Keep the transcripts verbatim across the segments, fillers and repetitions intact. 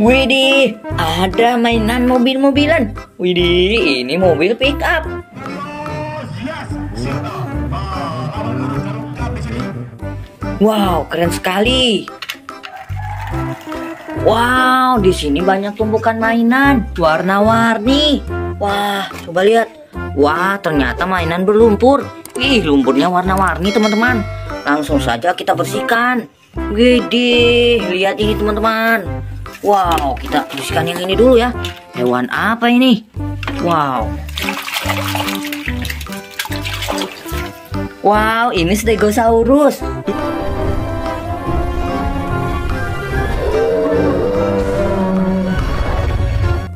Widih, ada mainan mobil-mobilan. Widih, ini mobil pickup. Wow, keren sekali. Wow, di sini banyak tumpukan mainan warna-warni. Wah, coba lihat. Wah, ternyata mainan berlumpur. Ih, lumpurnya warna-warni, teman-teman. Langsung saja kita bersihkan. Widih, lihat ini, teman-teman. Wow, kita bersihkan yang ini dulu ya. Hewan apa ini? Wow. Wow, ini Stegosaurus.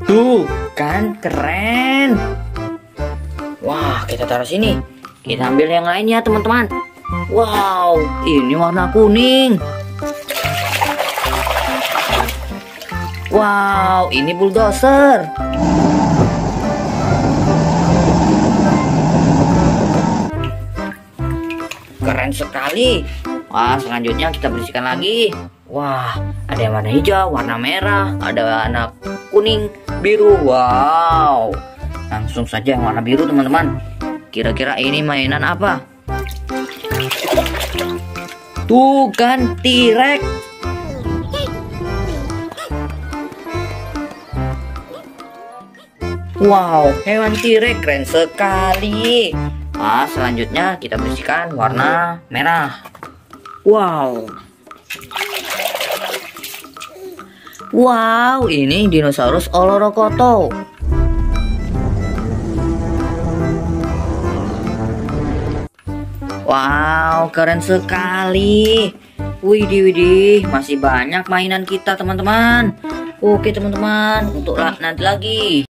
Tuh, kan keren. Wah, kita taruh sini. Kita ambil yang lainnya, teman-teman. Wow, ini warna kuning. Wow, ini bulldozer. Keren sekali. Wah, selanjutnya kita bersihkan lagi. Wah, ada yang warna hijau, warna merah, ada warna kuning, biru. Wow, langsung saja yang warna biru, teman-teman. Kira-kira ini mainan apa? Tuh kan, T-rex. Wow, hewan T-rex keren sekali. Nah, selanjutnya kita bersihkan warna merah. Wow. Wow, ini dinosaurus Olorokoto. Wow, keren sekali. Widih, widih, masih banyak mainan kita, teman-teman. Oke, teman-teman, untuk nanti lagi.